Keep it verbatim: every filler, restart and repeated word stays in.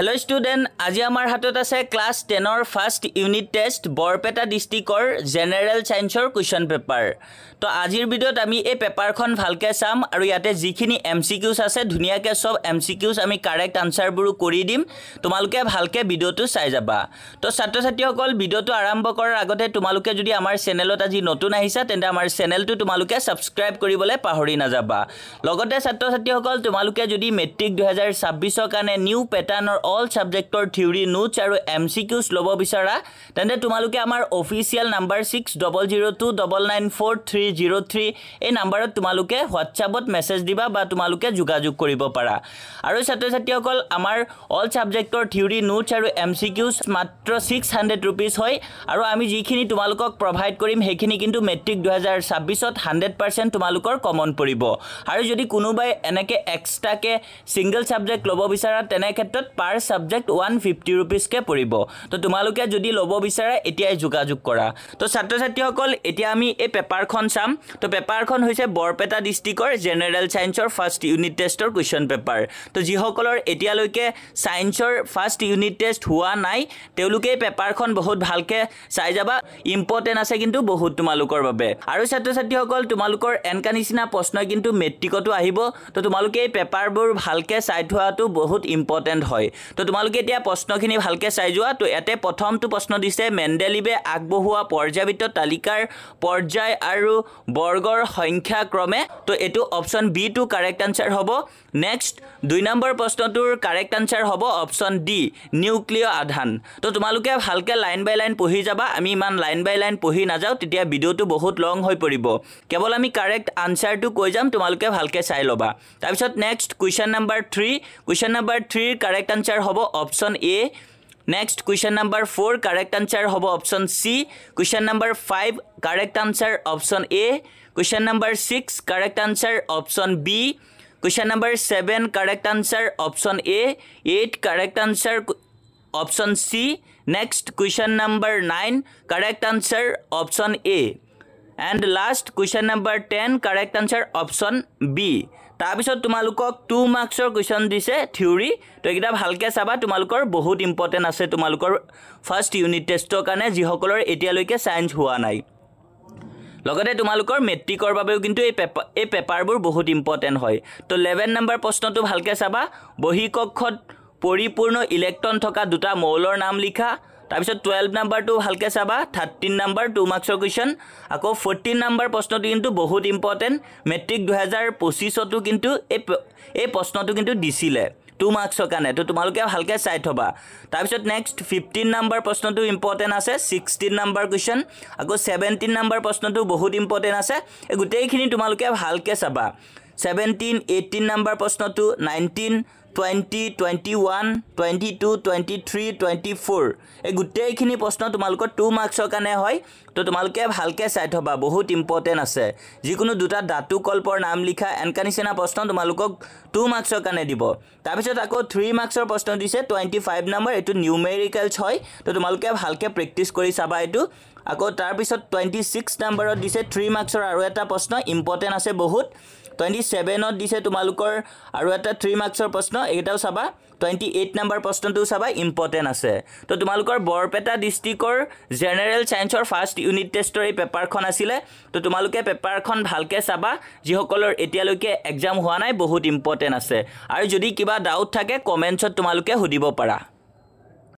Hello student आज आमार हाथत आछे क्लास टेन और फर्स्ट यूनिट टेस्ट बरपेटा डिस्ट्रिक्टर जेनेरल साइंसर क्वेश्चन पेपर। तो आजिर भिडियोत आमी ए पेपरखन भालके साम आरो याते जिखिनि एमसीक्यूज आछे धुनियाके सब एमसीक्यूज आमी करेक्ट आन्सरबुरु करि दिम। तोमालोके भालके भिडियोतु चाइ जाबा। तो छात्र छात्रीসকল भिडियोतु आरम्भ करार आगते तोमालोके जदि आमार चेनेलत आजि नतुन आइसा तेन्ते आमार चेनेलतु तोमालोके सबस्क्राइब करिबले पाहरि ना जाबा। लगते छात्र छात्रीসকল तोमालोके जदि मेट्रिक দুই হাজাৰ ছাব্বিছ ৰ কাৰণে new pattern all subjector theory notes are M C Qs lobo bisara tende tumaluke amar official number six zero zero two nine nine four three zero three ei number tumaluke whatsapp ot message diba ba tumaluke jogajog koribo para aru chhatra chhatri okol amar all subjector theory notes are M C Qs matro six hundred rupees hoy aru ami jikhini tumalukok provide korim hekhini kintu metric দুই হাজাৰ ছাব্বিছ ot one hundred percent tumalukor common poribo aru jodi kunubai enake extra ke single subject lobo bisara tene khetrot per subject one hundred fifty rupees के পৰিবো। तो তোমালোকে যদি লব বিচাৰে এতিয়া যোগাযোগ কৰা। তো ছাত্ৰ ছাত্ৰীসকল এতিয়া আমি এই পেপাৰখন চাম। তো পেপাৰখন হৈছে বৰপেটা ডিস্ট্ৰিক্টৰ জেনেৰেল সায়েন্সৰ ফাৰ্স্ট ইউনিট টেষ্টৰ কোৱেশ্চন পেপাৰ। তো যিসকলৰ এতিয়া লৈকে সায়েন্সৰ ফাৰ্স্ট ইউনিট টেষ্ট হোৱা নাই তেওঁলোকে পেপাৰখন বহুত ভালকে চাই যাবা। ইম্পৰ্টেন্ট আছে কিন্তু বহুত তোমালোকৰ বাবে। আৰু ছাত্ৰ ছাত্ৰীসকল তোমালোকৰ এনকানিচিনা প্ৰশ্ন কিন্তু মেট্ৰিকটো আহিব। তো তোমালোকে এই পেপাৰবোৰ ভালকে চাই থোৱাটো বহুত ইম্পৰ্টেন্ট হয়। तो তোমালোকে এতিয়া প্ৰশ্নখিনি ভালকে চাই যোৱা। তো এতে প্ৰথমটো প্ৰশ্ন দিছে মেন্ডেলিবে আগবহুৱা পৰ্যায়িত তালিকাৰ পৰ্যায় আৰু বৰ্গৰ সংখ্যা ক্ৰমে। তো এটো অপচন বি টু কাৰেক্ট আনসাৰ হ'ব। নেক্সট দুই নম্বৰ প্ৰশ্নটোৰ কাৰেক্ট আনসার হ'ব অপচন ডি নিউক্লিয় আধান। তো তোমালোকে ভালকে লাইন বাই লাইন পঢ়ি যাবা। আমি মান লাইন বাই লাইন পঢ়ি না যাও তেতিয়া ভিডিওটো বহুত লং হৈ পৰিব। কেৱল আমি কাৰেক্ট আনসাৰটো কৈ যাম তোমালোকে ভালকে চাই লবা। তাৰ পিছত next question number three question number three correct answer होबो option A. Next question number four correct answer होबो option C. Question number five correct answer option A. Question number six correct answer option B. Question number seven correct answer option A. Eight correct answer option C. Next question number nine correct answer option A and last question number ten correct answer option B. ताबिसो तुमालुকক to मार्क्सर question दिसे theory. तो एकदा ভালকে চাবা তোমালোকৰ বহুত important আছে তোমালোকৰ ফাৰ্স্ট ইউনিট টেষ্টৰ কাৰণে যিসকলৰ এতিয়া লৈকে সায়েন্স হোৱা নাই। লগতে তোমালোকৰ মেট্ৰিকৰ বাবেও কিন্তু এই পেপাৰ এই পেপাৰবোৰ বহুত ইম্পৰ্টেন্ট হয়। তো এঘাৰ নম্বৰ প্ৰশ্নটো ভালকে চাবা বহিকক্ষত পৰিপূৰ্ণ ইলেক্ট্ৰন থকা দুটা মৌলৰ নাম লিখা। ताबिसो बारह नंबर टू हल्के साबा तेरह नंबर टू मार्क्सर क्वेश्चन आको चौदह नंबर प्रश्न तो किंतु बहुत इम्पोर्टेंट मेट्रिक দুই হাজাৰ পঁচিছ तो किंतु ए प्रश्न तो किंतु दिसिले टू मार्क्सर काने। तो तुमालोके हल्के साइ थबा। ताबिसो नेक्स्ट पंद्रह नंबर प्रश्न तो इम्पोर्टेंट आसे सोळह नंबर क्वेश्चन आको सत्रह नंबर प्रश्न तो बहुत इम्पोर्टेंट आसे ए गुटेखिनि तुमालोके हल्के साबा सत्रह अठारह नंबर प्रश्न तो उन्नीस twenty, twenty-one, twenty-two, twenty-three, twenty-four ए गुटे खिनि प्रश्न तुमालको टू मार्क्सर काने होय। तो तुमालके भालके साइट होबा बहुत इम्पोर्टेन्ट आसे जिकुनु दुटा धातु कल्पर नाम लिखा एनकानिसिना प्रश्न तुमालको टू मार्क्सर काने दिबो। ताबिसत आको थ्री मार्क्सर प्रश्न दिसे पঁচিছ नंबर एतु न्यूमेरिकल्स होय। तो तुमालके भालके प्रेक्टिस करि साबा एतु आको तार पिसत छब्বিছ नंबर दिसे तीन मार्क्सर आरो एटा प्रश्न इम्पोर्टेन्ट आसे बहुत। सत्ताइस অত দিছে তোমালোকৰ আৰু এটা तीन মাৰ্কসৰ প্ৰশ্ন এটাও চাবা। अठाইশ নম্বৰ প্ৰশ্নটো চাবা ইম্পৰ্টেন্ট আছে। তো তোমালোকৰ বৰপেটা ডিস্ট্ৰিক্টৰ জেনেৰেল সায়েন্সৰ ফাৰ্স্ট ইউনিট টেষ্টৰ এই পেপাৰখন আছিল। তো তোমালোকে পেপাৰখন ভালকে চাবা যিসকলৰ এতিয়ালৈকে এক্সাম হোৱা নাই বহুত ইম্পৰ্টেন্ট আছে। আৰু যদি কিবা ডাউট থাকে কমেন্টছত তোমালোকে সুধিব পাৰা।